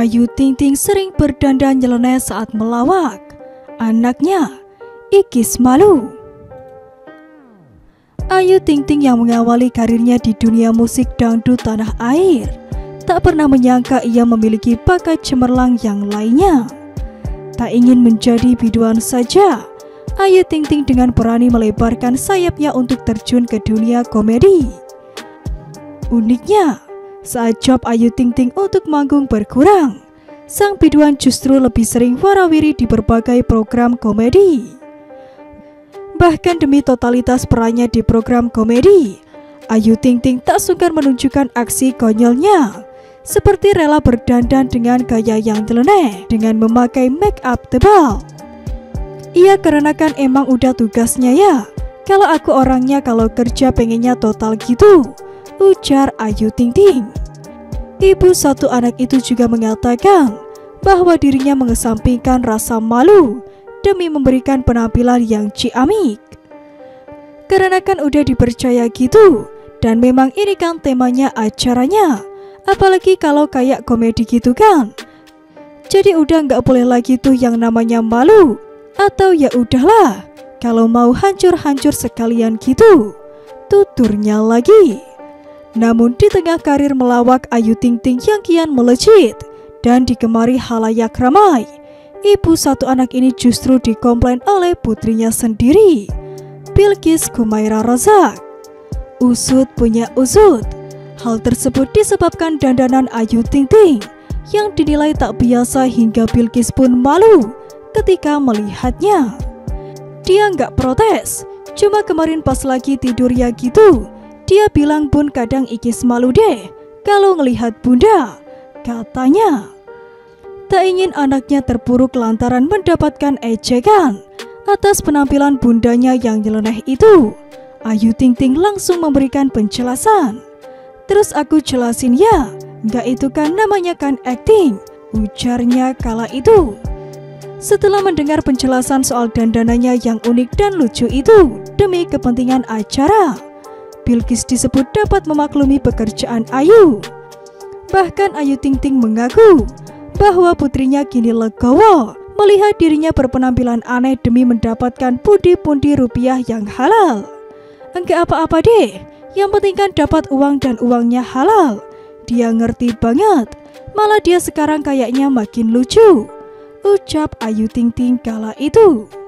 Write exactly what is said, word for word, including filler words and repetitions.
Ayu Ting Ting sering berdandan nyeleneh saat melawak. Anaknya, Iqis Malu. Ayu Ting Ting yang mengawali karirnya di dunia musik dangdut tanah air, tak pernah menyangka ia memiliki bakat cemerlang yang lainnya. Tak ingin menjadi biduan saja, Ayu Ting Ting dengan berani melebarkan sayapnya untuk terjun ke dunia komedi. Uniknya, saat job Ayu Ting Ting untuk manggung berkurang, sang biduan justru lebih sering warawiri di berbagai program komedi. Bahkan demi totalitas perannya di program komedi, Ayu Ting Ting tak sungkan menunjukkan aksi konyolnya, seperti rela berdandan dengan gaya yang nyeleneh dengan memakai make up tebal. Iya, karenakan emang udah tugasnya ya. Kalau aku orangnya kalau kerja pengennya total gitu, ujar Ayu Ting Ting. Ibu satu anak itu juga mengatakan bahwa dirinya mengesampingkan rasa malu demi memberikan penampilan yang ciamik. Karenakan udah dipercaya gitu, dan memang ini kan temanya acaranya. Apalagi kalau kayak komedi gitu kan. Jadi udah nggak boleh lagi tuh yang namanya malu. Atau ya udahlah, kalau mau hancur-hancur sekalian gitu, tuturnya lagi. Namun di tengah karir melawak Ayu Ting Ting yang kian melejit dan digemari halayak ramai, ibu satu anak ini justru dikomplain oleh putrinya sendiri, Bilqis Kumaira Razak. Usut punya usut, hal tersebut disebabkan dandanan Ayu Ting Ting yang dinilai tak biasa hingga Bilqis pun malu ketika melihatnya. Dia nggak protes, cuma kemarin pas lagi tidur ya gitu, dia bilang bun kadang Iqis malu deh kalau ngelihat bunda, katanya. Tak ingin anaknya terpuruk lantaran mendapatkan ejekan atas penampilan bundanya yang nyeleneh itu, Ayu Ting Ting langsung memberikan penjelasan. Terus aku jelasin ya, nggak itu kan namanya kan acting, ujarnya kala itu. Setelah mendengar penjelasan soal dandanannya yang unik dan lucu itu demi kepentingan acara, Bilqis disebut dapat memaklumi pekerjaan Ayu. Bahkan Ayu Ting Ting mengaku bahwa putrinya kini legowo melihat dirinya berpenampilan aneh demi mendapatkan pundi-pundi rupiah yang halal. Enggak apa-apa deh, yang penting kan dapat uang dan uangnya halal. Dia ngerti banget, malah dia sekarang kayaknya makin lucu, ucap Ayu Ting Ting kala itu.